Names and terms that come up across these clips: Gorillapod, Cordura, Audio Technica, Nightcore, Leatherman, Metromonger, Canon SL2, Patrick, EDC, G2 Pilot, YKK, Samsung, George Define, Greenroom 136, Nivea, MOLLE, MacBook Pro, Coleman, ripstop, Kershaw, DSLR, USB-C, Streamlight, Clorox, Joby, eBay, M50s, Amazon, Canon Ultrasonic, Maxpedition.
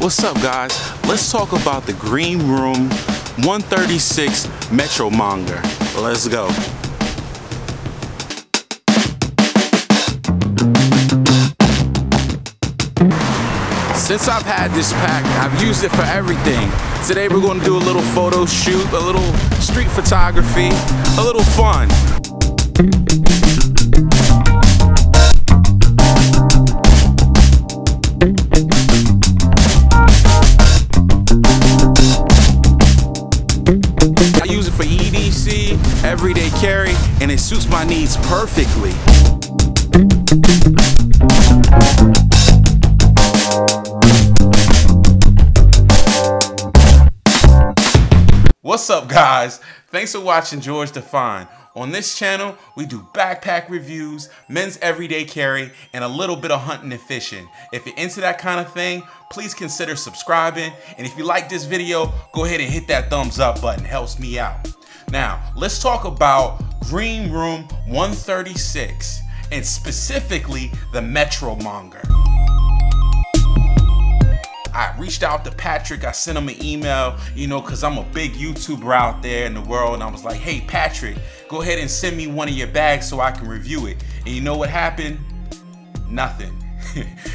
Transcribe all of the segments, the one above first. What's up guys? Let's talk about the Greenroom 136 Metromonger. Let's go. Since I've had this pack, I've used it for everything. Today we're going to do a little photo shoot, a little street photography, a little fun. I use it for EDC, everyday carry, and it suits my needs perfectly. What's up guys? Thanks for watching George Define. On this channel, we do backpack reviews, men's everyday carry, and a little bit of hunting and fishing. If you're into that kind of thing, please consider subscribing. And if you like this video, go ahead and hit that thumbs up button, helps me out. Now, let's talk about Greenroom 136 and specifically the Metromonger. I reached out to Patrick, I sent him an email, you know, cause I'm a big YouTuber out there in the world. And I was like, hey Patrick, go ahead and send me one of your bags so I can review it. And you know what happened? Nothing.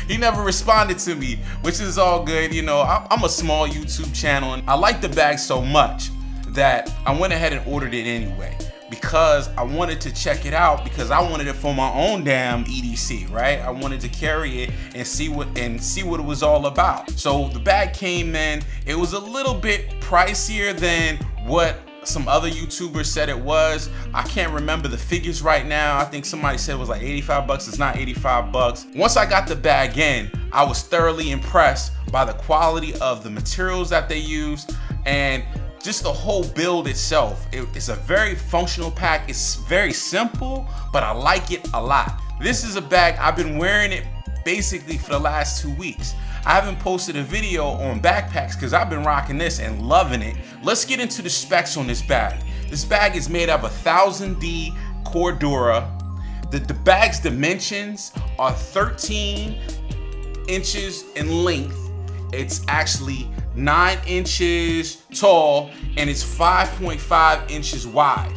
He never responded to me, which is all good. You know, I'm a small YouTube channel and I like the bag so much that I went ahead and ordered it anyway, because I wanted to check it out, because I wanted it for my own damn EDC, right? I wanted to carry it and see what it was all about. So the bag came in, it was a little bit pricier than what some other YouTubers said it was. I can't remember the figures right now. I think somebody said it was like 85 bucks, it's not 85 bucks. Once I got the bag in, I was thoroughly impressed by the quality of the materials that they used and just the whole build itself. It's a very functional pack. It's very simple, but I like it a lot. This is a bag, I've been wearing it basically for the last 2 weeks. I haven't posted a video on backpacks because I've been rocking this and loving it. Let's get into the specs on this bag. This bag is made of a 1000D Cordura. The bag's dimensions are 13 inches in length. It's actually 9 inches tall and it's 5.5 inches wide.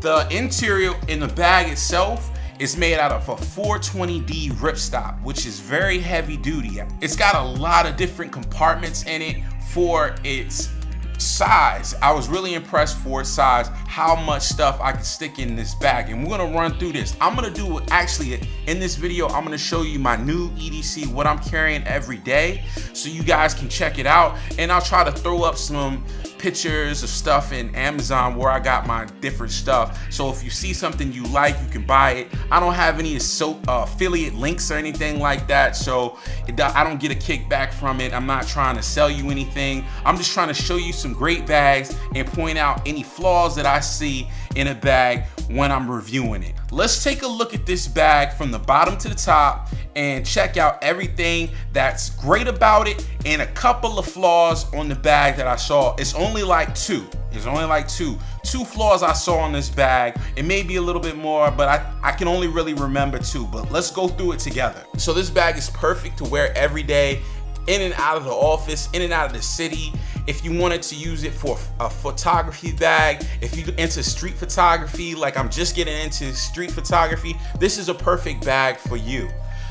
The interior in the bag itself is made out of a 420D ripstop, which is very heavy duty. It's got a lot of different compartments in it for its size. I was really impressed for its size, how much stuff I could stick in this bag. And we're gonna run through this. I'm gonna do, actually in this video, I'm gonna show you my new EDC, what I'm carrying every day, so you guys can check it out. And I'll try to throw up some pictures of stuff in Amazon where I got my different stuff. So if you see something you like, you can buy it. I don't have any affiliate links or anything like that, so I don't get a kickback from it. I'm not trying to sell you anything. I'm just trying to show you some great bags and point out any flaws that I see in a bag when I'm reviewing it. Let's take a look at this bag from the bottom to the top and check out everything that's great about it and a couple of flaws on the bag that I saw. It's only like two. There's only like two flaws I saw on this bag. It may be a little bit more, but I can only really remember two, but let's go through it together. So this bag is perfect to wear every day, in and out of the office, in and out of the city. If you wanted to use it for a photography bag, if you're into street photography, like I'm just getting into street photography, this is a perfect bag for you.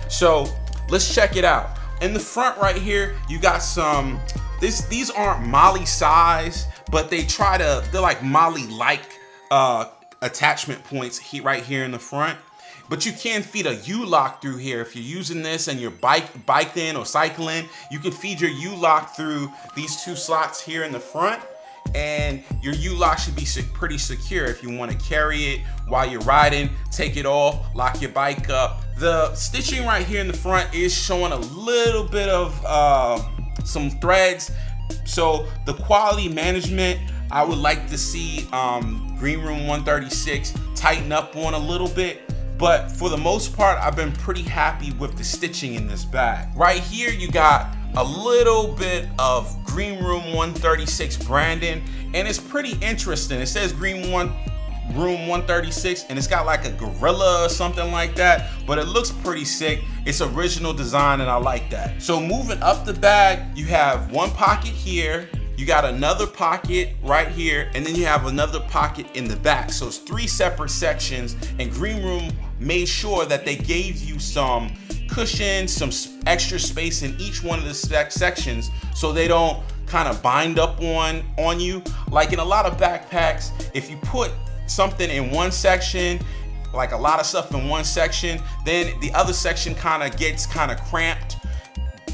So let's check it out. In the front right here, you got some, these aren't MOLLE size, but they're like MOLLE-like attachment points right here in the front. But you can feed a U-lock through here. If you're using this and you're biking or cycling, you can feed your U-lock through these two slots here in the front. And your U-lock should be pretty secure if you want to carry it while you're riding, take it off, lock your bike up. The stitching right here in the front is showing a little bit of some threads. So the quality management, I would like to see Greenroom 136 tighten up on a little bit. But for the most part, I've been pretty happy with the stitching in this bag. Right here, you got a little bit of Greenroom 136 branding, and it's pretty interesting. It says Greenroom 136. Room 136, and it's got like a gorilla or something like that, but it looks pretty sick. It's original design and I like that. So moving up the bag, you have one pocket here, you got another pocket right here, and then you have another pocket in the back. So it's three separate sections, and Greenroom made sure that they gave you some cushion, some extra space in each one of the sections so they don't kind of bind up on you. Like in a lot of backpacks, if you put something in one section, like a lot of stuff in one section, then the other section kind of gets kind of cramped.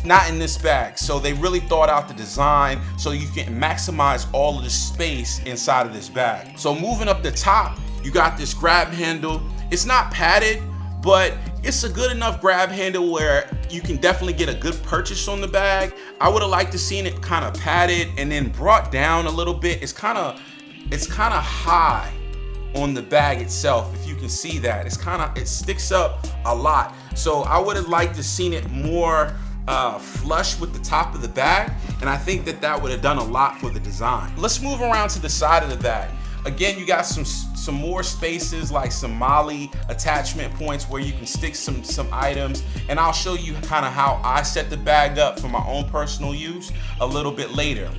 Not in this bag. So they really thought out the design so you can maximize all of the space inside of this bag. So moving up the top, you got this grab handle. It's not padded, but it's a good enough grab handle where you can definitely get a good purchase on the bag. I would have liked to seen it kind of padded and then brought down a little bit. It's kind of high on the bag itself, if you can see that. It sticks up a lot. So I would have liked to seen it more flush with the top of the bag, and I think that would have done a lot for the design. Let's move around to the side of the bag. Again, you got some more spaces, like some MOLLE attachment points where you can stick some items, and I'll show you kind of how I set the bag up for my own personal use a little bit later.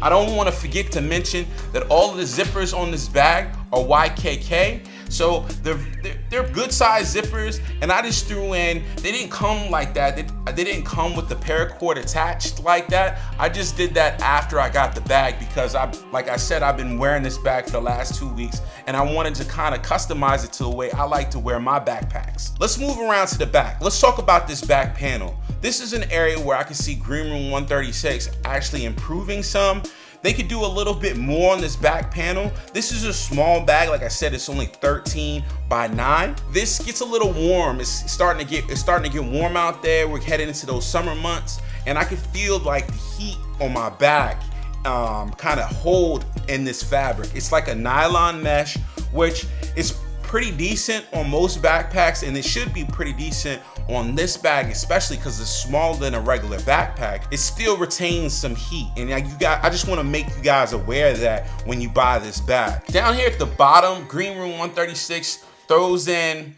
I don't want to forget to mention that all of the zippers on this bag are YKK. So they're good size zippers, and I just threw in, they didn't come like that. They didn't come with the paracord attached like that. I just did that after I got the bag because like I said, I've been wearing this bag for the last 2 weeks, and I wanted to kind of customize it to the way I like to wear my backpacks. Let's move around to the back. Let's talk about this back panel. This is an area where I can see Greenroom 136 actually improving some. They could do a little bit more on this back panel. This is a small bag. Like I said, it's only 13 by 9. This gets a little warm. It's starting to get warm out there. We're heading into those summer months, and I can feel like the heat on my back kind of hold in this fabric. It's like a nylon mesh, which is pretty decent on most backpacks, and it should be pretty decent on this bag, especially because it's smaller than a regular backpack. It still retains some heat, and I just want to make you guys aware of that when you buy this bag. Down here at the bottom, Greenroom 136 throws in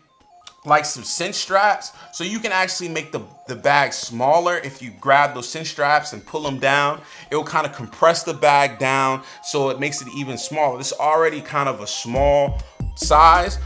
like some cinch straps, so you can actually make the bag smaller. If you grab those cinch straps and pull them down, it will kind of compress the bag down, so it makes it even smaller. This is already kind of a small size.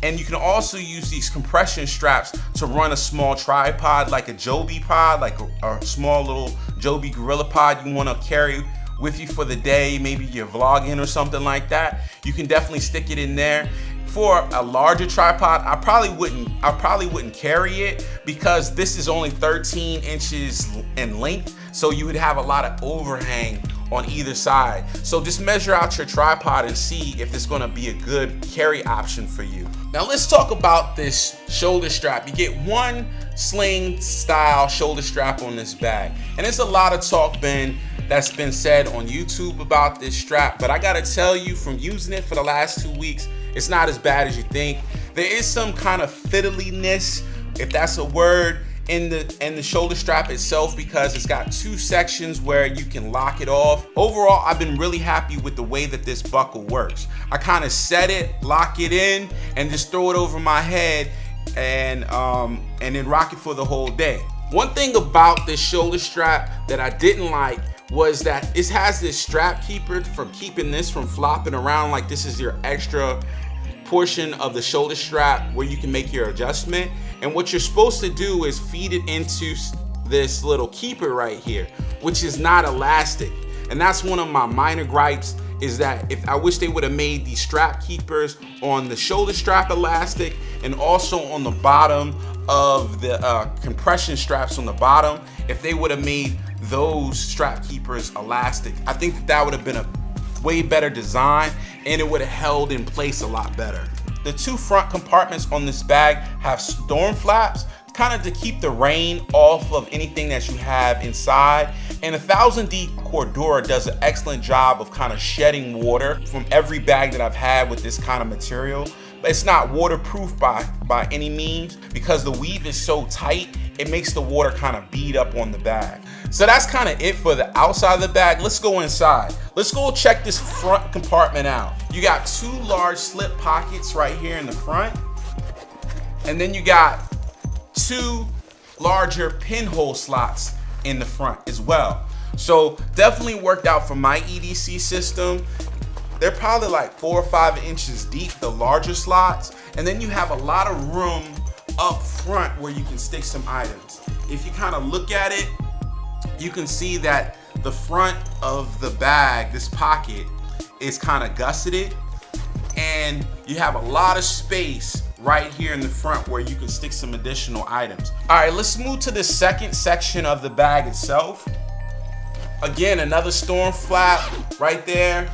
And you can also use these compression straps to run a small tripod, like a Joby pod, like a small little Joby Gorillapod you want to carry with you for the day. Maybe you're vlogging or something like that. You can definitely stick it in there. For a larger tripod, I probably wouldn't carry it because this is only 13 inches in length, so you would have a lot of overhang on either side. So just measure out your tripod and see if it's gonna be a good carry option for you. Now let's talk about this shoulder strap. You get one sling style shoulder strap on this bag. And there's a lot of talk that's been said on YouTube about this strap, but I gotta tell you, from using it for the last 2 weeks, it's not as bad as you think. There is some kind of fiddliness, if that's a word, in the shoulder strap itself, because it's got two sections where you can lock it off. Overall, I've been really happy with the way that this buckle works. I kind of set it, lock it in, and just throw it over my head and then rock it for the whole day. One thing about this shoulder strap that I didn't like was that it has this strap keeper for keeping this from flopping around. Like, this is your extra portion of the shoulder strap where you can make your adjustment. And what you're supposed to do is feed it into this little keeper right here, which is not elastic. And that's one of my minor gripes, is that I wish they would have made these strap keepers on the shoulder strap elastic, and also on the bottom of the compression straps on the bottom. If they would have made those strap keepers elastic, I think that would have been a way better design, and it would have held in place a lot better. The two front compartments on this bag have storm flaps, kind of to keep the rain off of anything that you have inside. And 1000D Cordura does an excellent job of kind of shedding water from every bag that I've had with this kind of material. But it's not waterproof by any means, because the weave is so tight, it makes the water kind of bead up on the bag. So that's kind of it for the outside of the bag. Let's go inside. Let's go check this front compartment out. You got two large slip pockets right here in the front, and then you got two larger pinhole slots in the front as well. So definitely worked out for my EDC system. They're probably like 4 or 5 inches deep, the larger slots, and then you have a lot of room up front where you can stick some items. If you kind of look at it, you can see that the front of the bag, this pocket, is kind of gusseted, and you have a lot of space right here in the front where you can stick some additional items. All right, let's move to the second section of the bag itself. Again, another storm flap right there.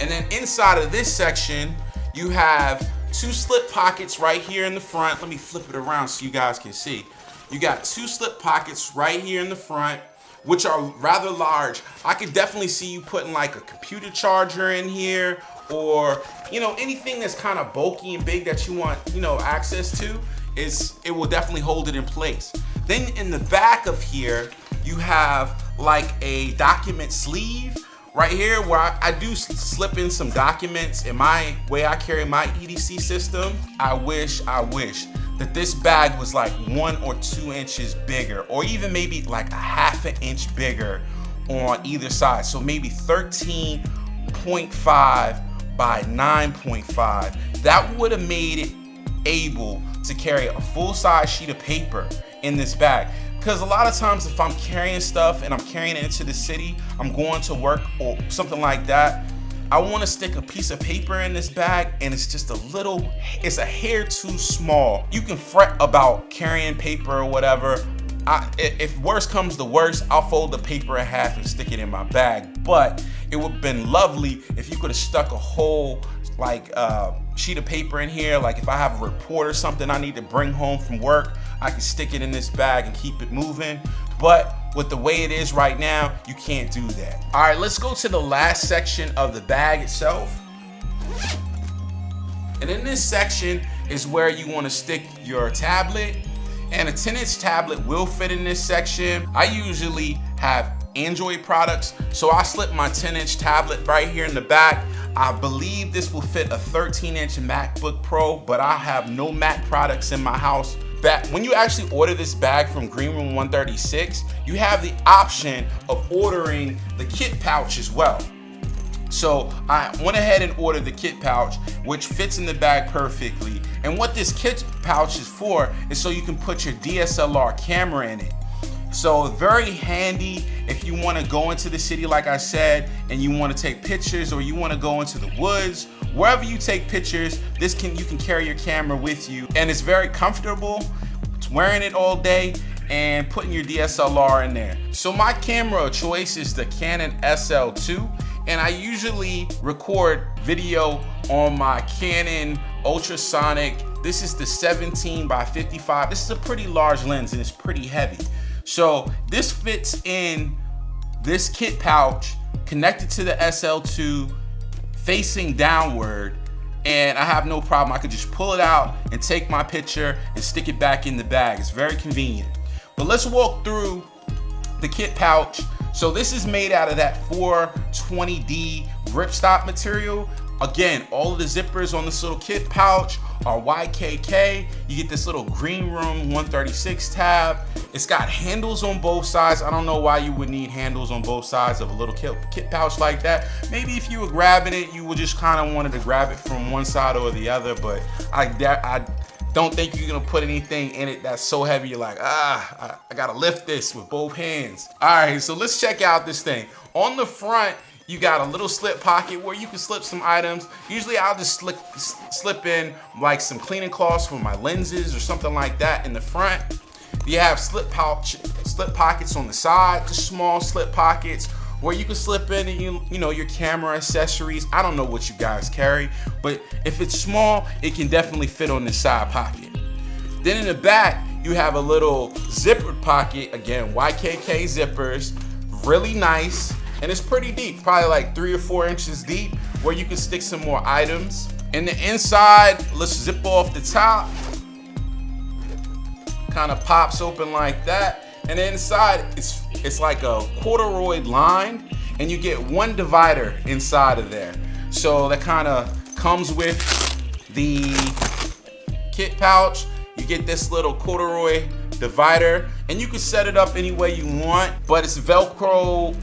And then inside of this section, you have two slip pockets right here in the front. Let me flip it around so you guys can see. You got two slip pockets right here in the front, which are rather large. I could definitely see you putting like a computer charger in here, or, you know, anything that's kind of bulky and big that you want, you know, access to, it will definitely hold it in place. Then in the back of here, you have like a document sleeve right here where I do slip in some documents. In my way I carry my EDC system, I wish that this bag was like 1 or 2 inches bigger, or even maybe like a half an inch bigger on either side. So maybe 13.5 by 9.5. that would have made it able to carry a full-size sheet of paper in this bag, because a lot of times if I'm carrying stuff and I'm carrying it into the city, I'm going to work or something like that, I want to stick a piece of paper in this bag, and it's just a little, it's a hair too small. You can fret about carrying paper or whatever. If worse comes to worse, I'll fold the paper in half and stick it in my bag. But it would have been lovely if you could have stuck a whole like sheet of paper in here. Like if I have a report or something I need to bring home from work, I can stick it in this bag and keep it moving. But with the way it is right now, you can't do that. All right, let's go to the last section of the bag itself. And in this section is where you want to stick your tablet. And a 10-inch tablet will fit in this section. I usually have Android products, so I slip my 10-inch tablet right here in the back. I believe this will fit a 13-inch MacBook Pro, but I have no Mac products in my house. That when you actually order this bag from Greenroom 136, you have the option of ordering the kit pouch as well. So I went ahead and ordered the kit pouch, which fits in the bag perfectly. And what this kit pouch is for is so you can put your DSLR camera in it. So very handy if you want to go into the city, like I said, and you want to take pictures, or you want to go into the woods. Wherever you take pictures, you can carry your camera with you, and it's very comfortable. It's wearing it all day and putting your DSLR in there. So my camera of choice is the Canon SL2. And I usually record video on my Canon Ultrasonic. This is the 17 by 55. This is a pretty large lens and it's pretty heavy. So this fits in this kit pouch connected to the SL2 facing downward. And I have no problem. I could just pull it out and take my picture and stick it back in the bag. It's very convenient. But let's walk through the kit pouch. So this is made out of that 420D ripstop material. Again, all of the zippers on this little kit pouch are YKK. You get this little Greenroom 136 tab. It's got handles on both sides. I don't know why you would need handles on both sides of a little kit pouch like that. Maybe if you were grabbing it, you would just kind of wanted to grab it from one side or the other, but I don't think you're gonna put anything in it that's so heavy you're like, I gotta lift this with both hands. All right, so let's check out this thing. On the front, you got a little slip pocket where you can slip some items. Usually I'll just slip in like some cleaning cloths for my lenses or something like that in the front. You have slip pockets on the side, just small slip pockets where you can slip in, you know, your camera accessories. I don't know what you guys carry, but if it's small, it can definitely fit on this side pocket. Then in the back, you have a little zippered pocket. Again, YKK zippers, really nice, and it's pretty deep, probably like 3 or 4 inches deep, where you can stick some more items. And the inside, let's zip off the top. Kind of pops open like that. And inside, it's like a corduroy lined, and you get one divider inside of there. So that kind of comes with the kit pouch. You get this little corduroy divider, and you can set it up any way you want, but it's Velcro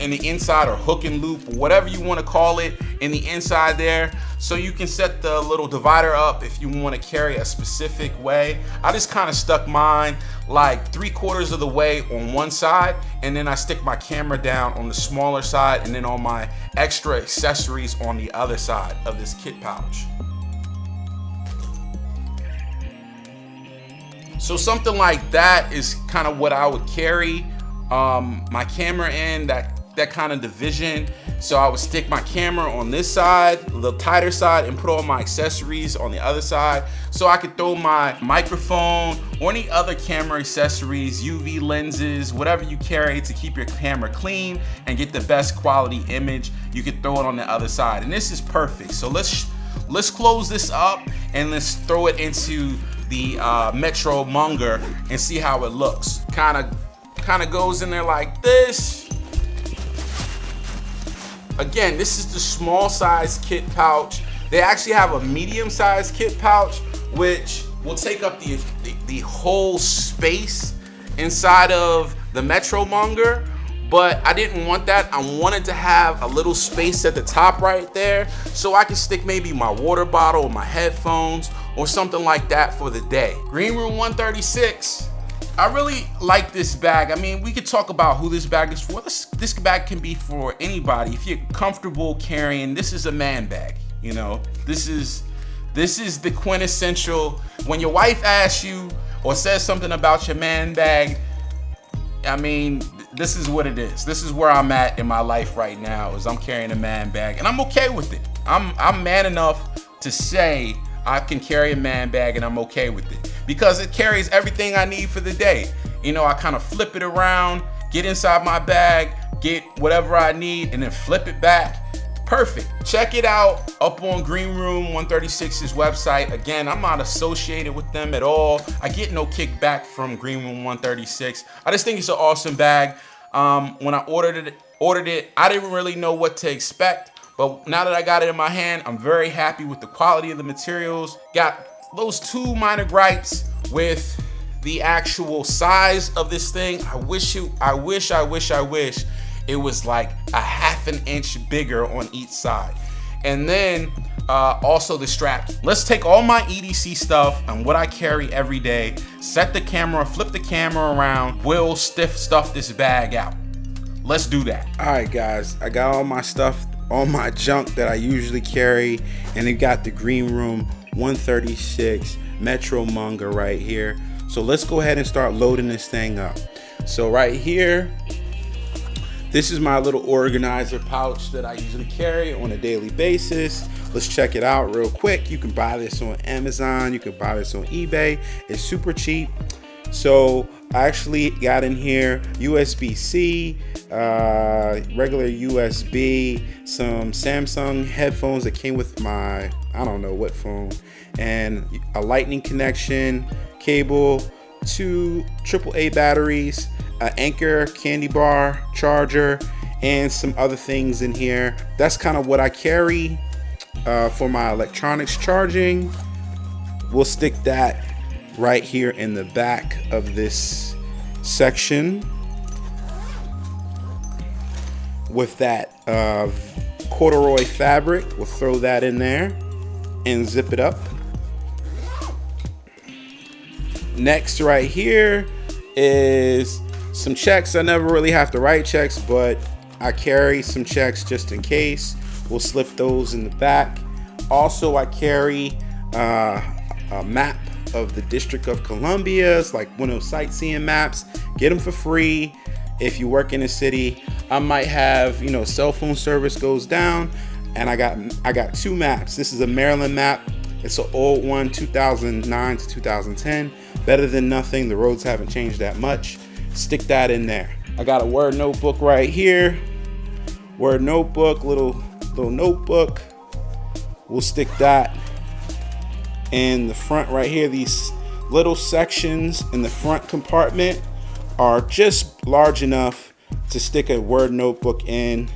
in the inside, or hook and loop, or whatever you want to call it, in the inside there. So you can set the little divider up if you want to carry a specific way. I just kind of stuck mine like 3/4 of the way on one side, and then I stick my camera down on the smaller side, and then on my extra accessories on the other side of this kit pouch. So something like that is kind of what I would carry my camera in, that kind of division. So I would stick my camera on this side, the tighter side, and put all my accessories on the other side. So I could throw my microphone or any other camera accessories, UV lenses, whatever you carry to keep your camera clean and get the best quality image. You could throw it on the other side, and this is perfect. So let's close this up and let's throw it into the Metromonger and see how it looks. Kind of goes in there like this. Again, this is the small size kit pouch. They actually have a medium size kit pouch, which will take up the whole space inside of the Metromonger, but I didn't want that. I wanted to have a little space at the top right there, so I can stick maybe my water bottle or my headphones or something like that for the day. Greenroom 136. I really like this bag. I mean, we could talk about who this bag is for. This bag can be for anybody. If you're comfortable carrying, this is a man bag, you know. This is the quintessential. When your wife asks you or says something about your man bag, I mean, this is what it is. This is where I'm at in my life right now, is I'm carrying a man bag, and I'm okay with it. I'm man enough to say I can carry a man bag, and I'm okay with it because it carries everything I need for the day. You know, I kind of flip it around, get inside my bag, get whatever I need, and then flip it back. Perfect. Check it out up on Greenroom 136's website. Again, I'm not associated with them at all. I get no kickback from Greenroom 136. I just think it's an awesome bag. When I ordered it, I didn't really know what to expect. But now that I got it in my hand, I'm very happy with the quality of the materials. Got those two minor gripes with the actual size of this thing. I wish it was like a ½ inch bigger on each side. And then also the straps. Let's take all my EDC stuff and what I carry every day, set the camera, flip the camera around, we'll stuff this bag out. Let's do that. All right, guys, I got all my stuff, all my junk that I usually carry, and it got the Greenroom 136 Metromonger right here. So let's go ahead and start loading this thing up. So right here, this is my little organizer pouch that I usually carry on a daily basis. Let's check it out real quick. You can buy this on Amazon, you can buy this on eBay. It's super cheap. So I actually got in here USB-C, regular USB, some Samsung headphones that came with my, I don't know what phone, and a lightning connection, cable, 2 AAA batteries, an anchor, candy bar, charger, and some other things in here. That's kind of what I carry for my electronics charging. We'll stick that right here in the back of this section with that corduroy fabric. We'll throw that in there and zip it up. Next right here is some checks. I never really have to write checks, but I carry some checks just in case. We'll slip those in the back. Also, I carry a map of the District of Columbia's, like one of those sightseeing maps. Get them for free if you work in the city. I might have, you know, cell phone service goes down, and I got two maps. This is a Maryland map. It's an old one, 2009 to 2010. Better than nothing. The roads haven't changed that much. Stick that in there. I got a Word notebook right here. Word notebook, little notebook. We'll stick that in the front right here. These little sections in the front compartment are just large enough to stick a Word notebook in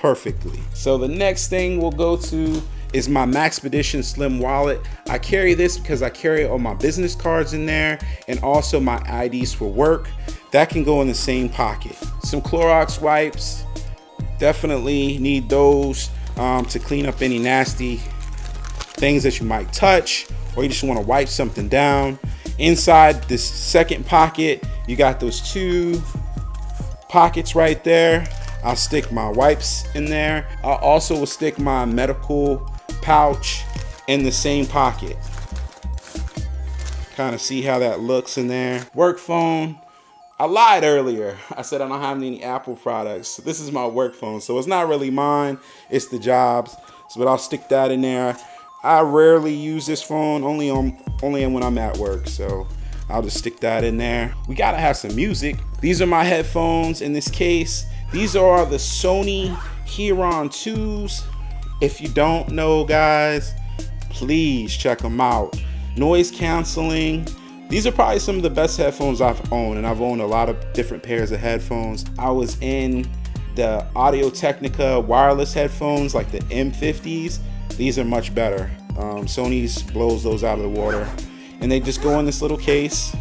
perfectly. So the next thing we'll go to is my Maxpedition Slim Wallet. I carry this because I carry all my business cards in there and also my IDs for work. That can go in the same pocket. Some Clorox wipes, definitely need those to clean up any nasty things that you might touch, or you just want to wipe something down. Inside this second pocket, you got those two pockets right there. I'll stick my wipes in there. I also will stick my medical pouch in the same pocket. Kind of see how that looks in there. Work phone. I lied earlier. I said I don't have any Apple products. This is my work phone, so it's not really mine. It's the job's, but I'll stick that in there. I rarely use this phone, only when I'm at work, so I'll just stick that in there. We gotta have some music. These are my headphones in this case. These are the Sony Huron 2s. If you don't know, guys, please check them out. Noise canceling. These are probably some of the best headphones I've owned, and I've owned a lot of different pairs of headphones. I was in the Audio Technica wireless headphones, like the M50s. These are much better. Sony's blows those out of the water. And they just go in this little case,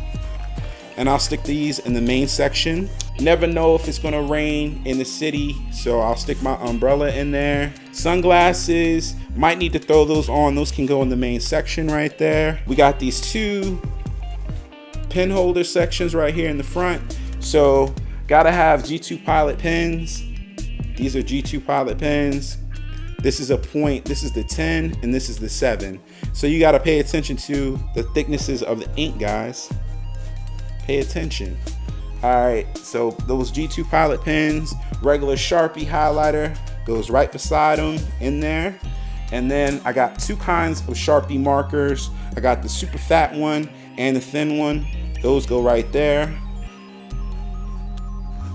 and I'll stick these in the main section. Never know if it's gonna rain in the city, so I'll stick my umbrella in there. Sunglasses, might need to throw those on. Those can go in the main section right there. We got these two pen holder sections right here in the front. So gotta have G2 Pilot pens. These are G2 Pilot pens. This is a point, this is the 10, and this is the 7. So you gotta pay attention to the thicknesses of the ink, guys. Pay attention. All right, so those G2 Pilot pens, regular Sharpie highlighter goes right beside them in there. And then I got two kinds of Sharpie markers. I got the super fat one and the thin one. Those go right there.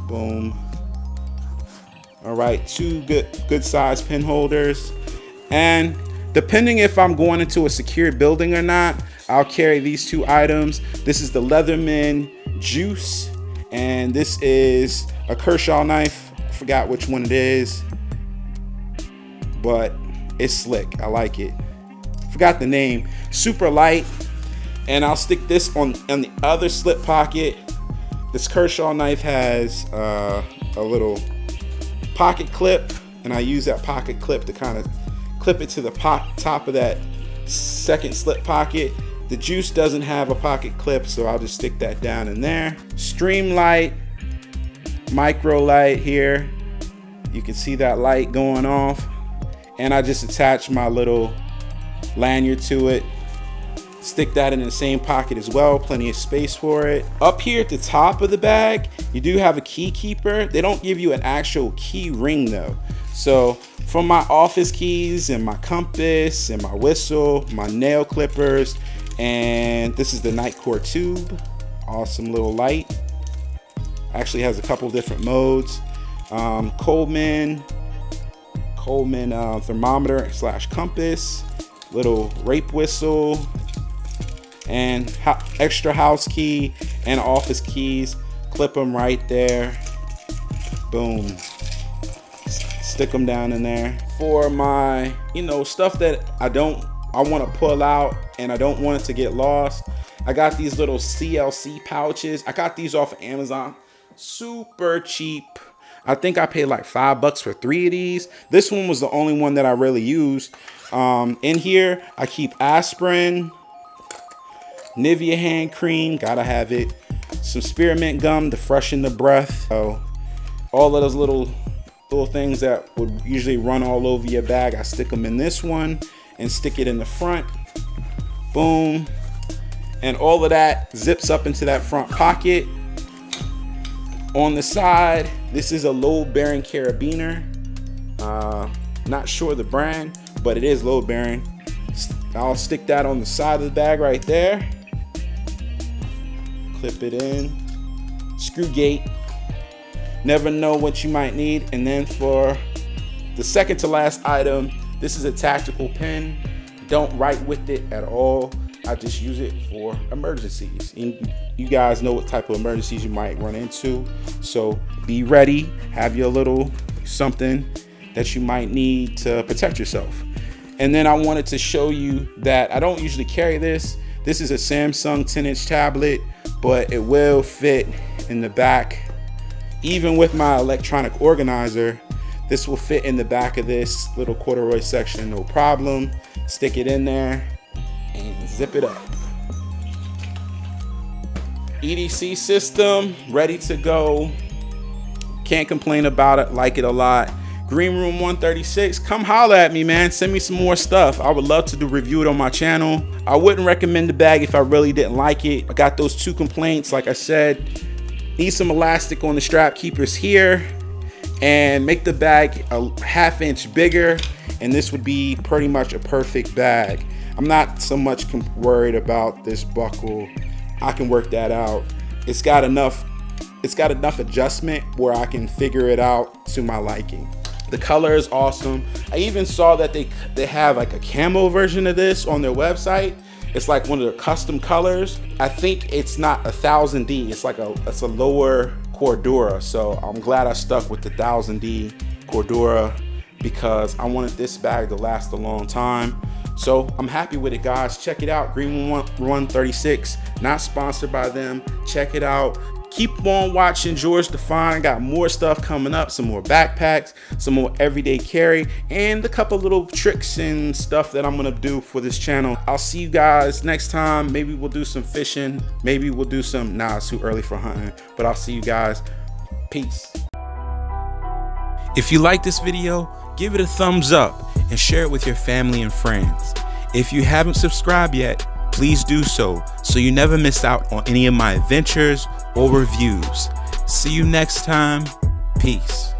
Boom. All right, two good size pen holders. And depending if I'm going into a secure building or not, I'll carry these two items. This is the Leatherman juice. And this is a Kershaw knife. I forgot which one it is, but it's slick. I like it. Forgot the name. Super light. And I'll stick this on the other slip pocket. This Kershaw knife has a little pocket clip, and I use that pocket clip to kind of clip it to the top of that second slip pocket. The juice doesn't have a pocket clip, so I'll just stick that down in there. Streamlight, micro light here. You can see that light going off. And I just attach my little lanyard to it. Stick that in the same pocket as well, plenty of space for it. Up here at the top of the bag, you do have a key keeper. They don't give you an actual key ring though. So from my office keys and my compass and my whistle, my nail clippers, and this is the Nightcore tube. Awesome little light. Actually has a couple different modes. Coleman thermometer / compass, little rape whistle, and extra house key and office keys. Clip them right there. Boom. Stick them down in there. For my, stuff that I want to pull out and I don't want it to get lost, I got these little CLC pouches. I got these off of Amazon. Super cheap. I think I paid like $5 for 3 of these. This one was the only one that I really used. In here, I keep aspirin, Nivea hand cream, gotta have it, some spearmint gum to freshen the breath. So all of those little things that would usually run all over your bag, I stick them in this one and stick it in the front. Boom. And all of that zips up into that front pocket. On the side, this is a load bearing carabiner. Not sure the brand, but it is load bearing. I'll stick that on the side of the bag right there. Clip it in. Screw gate. Never know what you might need. And then for the second to last item, this is a tactical pen. Don't write with it at all. I just use it for emergencies. And you guys know what type of emergencies you might run into. So be ready, have your little something that you might need to protect yourself. And then I wanted to show you that I don't usually carry this. This is a Samsung 10-inch tablet, but it will fit in the back. Even with my electronic organizer, this will fit in the back of this little corduroy section, no problem. Stick it in there and zip it up. EDC system, ready to go. Can't complain about it, like it a lot. Greenroom 136, come holler at me, man. Send me some more stuff. I would love to review it on my channel. I wouldn't recommend the bag if I really didn't like it. I got those two complaints, like I said. Need some elastic on the strap keepers here and make the bag a half-inch bigger, and this would be pretty much a perfect bag. I'm not so much worried about this buckle. I can work that out. It's got enough adjustment where I can figure it out to my liking. The color is awesome. I even saw that they have like a camo version of this on their website. It's like one of their custom colors. I think it's not 1000D. It's like it's a lower Cordura. So I'm glad I stuck with the 1000D Cordura because I wanted this bag to last a long time. So I'm happy with it, guys. Check it out, Greenroom 136. Not sponsored by them. Check it out. Keep on watching George Define. Got more stuff coming up, some more backpacks, some more everyday carry, and a couple little tricks and stuff that I'm gonna do for this channel. I'll see you guys next time. Maybe we'll do some fishing. Maybe we'll do some, nah, it's too early for hunting, but I'll see you guys. Peace. If you like this video, give it a thumbs up and share it with your family and friends. If you haven't subscribed yet, please do so, so you never miss out on any of my adventures or reviews. See you next time. Peace.